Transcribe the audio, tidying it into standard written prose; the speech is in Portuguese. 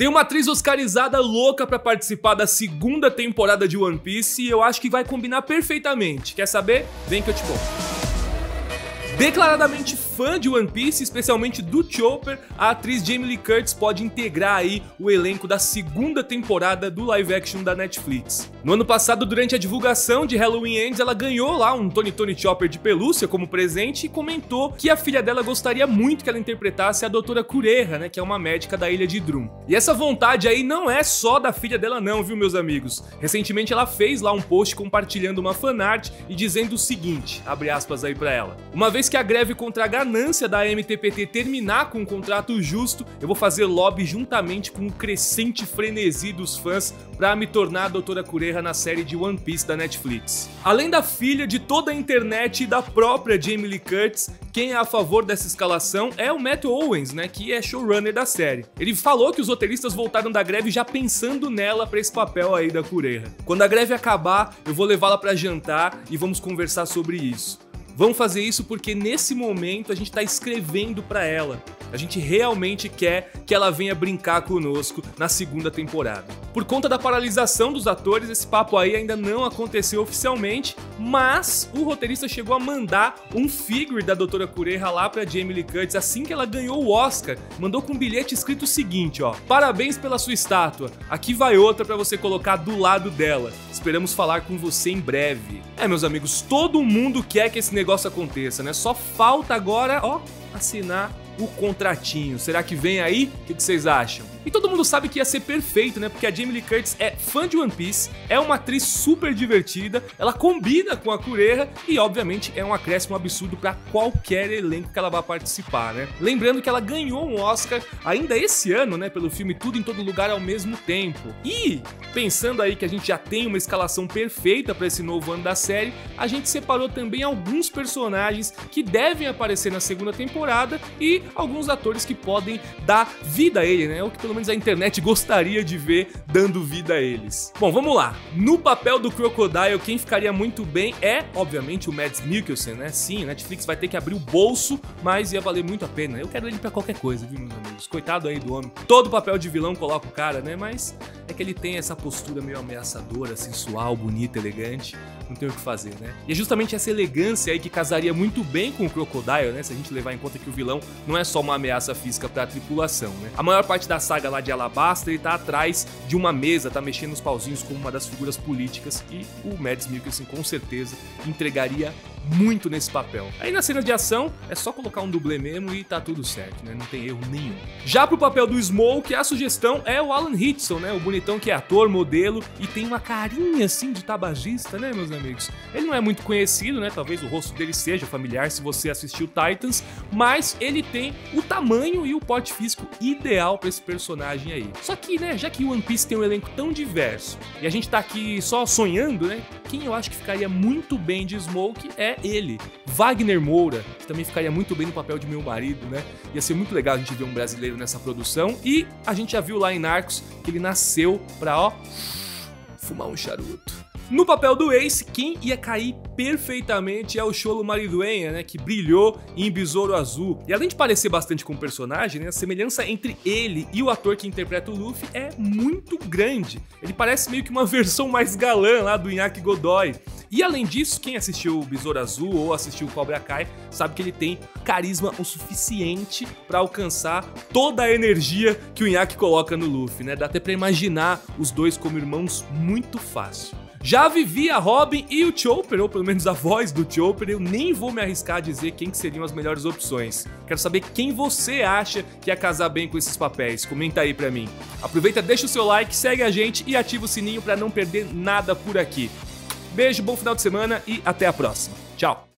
Tem uma atriz oscarizada louca pra participar da segunda temporada de One Piece e eu acho que vai combinar perfeitamente. Quer saber? Vem que eu te conto. Declaradamente fã de One Piece, especialmente do Chopper, a atriz Jamie Lee Curtis pode integrar aí o elenco da segunda temporada do live action da Netflix. No ano passado, durante a divulgação de Halloween Ends, ela ganhou lá um Tony Tony Chopper de pelúcia como presente e comentou que a filha dela gostaria muito que ela interpretasse a doutora Kureha, né, que é uma médica da ilha de Drum. E essa vontade aí não é só da filha dela não, viu, meus amigos? Recentemente ela fez lá um post compartilhando uma fanart e dizendo o seguinte, abre aspas aí pra ela: "Uma vez que a greve contra a ganância da MTPT terminar com um contrato justo, eu vou fazer lobby juntamente com o crescente frenesi dos fãs para me tornar a doutora Kureha na série de One Piece da Netflix." Além da filha, de toda a internet e da própria Jamie Lee Curtis, quem é a favor dessa escalação é o Matt Owens, né, que é showrunner da série. Ele falou que os roteiristas voltaram da greve já pensando nela para esse papel aí da Kureha. "Quando a greve acabar, eu vou levá-la para jantar e vamos conversar sobre isso. Vamos fazer isso porque nesse momento a gente tá escrevendo pra ela. A gente realmente quer que ela venha brincar conosco na segunda temporada." Por conta da paralisação dos atores, esse papo aí ainda não aconteceu oficialmente, mas o roteirista chegou a mandar um figure da doutora Kureha lá pra Jamie Lee Curtis assim que ela ganhou o Oscar. Mandou com um bilhete escrito o seguinte, ó: "Parabéns pela sua estátua. Aqui vai outra pra você colocar do lado dela. Esperamos falar com você em breve." É, meus amigos, todo mundo quer que esse negócio aconteça, né? Só falta agora, ó, assinar o contratinho. Será que vem aí? O que vocês acham? E todo mundo sabe que ia ser perfeito, né? Porque a Jamie Lee Curtis é fã de One Piece, é uma atriz super divertida, ela combina com a Kureha e, obviamente, é um acréscimo absurdo pra qualquer elenco que ela vá participar, né? Lembrando que ela ganhou um Oscar ainda esse ano, né? Pelo filme Tudo em Todo Lugar ao Mesmo Tempo. E, pensando aí que a gente já tem uma escalação perfeita pra esse novo ano da série, a gente separou também alguns personagens que devem aparecer na segunda temporada e alguns atores que podem dar vida a ele, né? Ou que pelo menos a internet gostaria de ver dando vida a eles. Bom, vamos lá. No papel do Crocodile, quem ficaria muito bem é, obviamente, o Mads Mikkelsen, né? Sim, a Netflix vai ter que abrir o bolso, mas ia valer muito a pena. Eu quero ele pra qualquer coisa, viu, meus amigos? Coitado aí do homem. Todo papel de vilão coloca o cara, né? Mas é que ele tem essa postura meio ameaçadora, sensual, bonita, elegante. Não tem o que fazer, né? E é justamente essa elegância aí que casaria muito bem com o Crocodile, né? Se a gente levar em conta que o vilão não é só uma ameaça física pra tripulação, né? A maior parte da saga lá de Alabasta, ele tá atrás de uma mesa, tá mexendo os pauzinhos como uma das figuras políticas, e o Mads Mikkelsen com certeza entregaria muito nesse papel. Aí na cena de ação é só colocar um dublê mesmo e tá tudo certo, né? Não tem erro nenhum. Já pro papel do Smoke, a sugestão é o Alan Ritchson, né? O bonitão que é ator, modelo e tem uma carinha assim de tabagista, né, meus amigos? Ele não é muito conhecido, né? Talvez o rosto dele seja familiar se você assistiu Titans, mas ele tem o tamanho e o porte físico ideal pra esse personagem aí. Só que, né, já que One Piece tem um elenco tão diverso e a gente tá aqui só sonhando, né? Quem eu acho que ficaria muito bem de Smoke é ele, Wagner Moura, que também ficaria muito bem no papel de meu marido, né? Ia ser muito legal a gente ver um brasileiro nessa produção. E a gente já viu lá em Narcos que ele nasceu pra, ó, fumar um charuto. No papel do Ace, quem ia cair perfeitamente é o Xolo Mariduenha, né, que brilhou em Besouro Azul. E além de parecer bastante com o personagem, né, a semelhança entre ele e o ator que interpreta o Luffy é muito grande. Ele parece meio que uma versão mais galã lá do Inaki Godoy. E além disso, quem assistiu o Besouro Azul ou assistiu o Cobra Kai sabe que ele tem carisma o suficiente pra alcançar toda a energia que o Inaki coloca no Luffy, né? Dá até pra imaginar os dois como irmãos muito fácil. Já vivia Robin e o Chopper, ou pelo menos a voz do Chopper, eu nem vou me arriscar a dizer quem que seriam as melhores opções. Quero saber quem você acha que ia casar bem com esses papéis, comenta aí pra mim. Aproveita, deixa o seu like, segue a gente e ativa o sininho pra não perder nada por aqui. Beijo, bom final de semana e até a próxima. Tchau!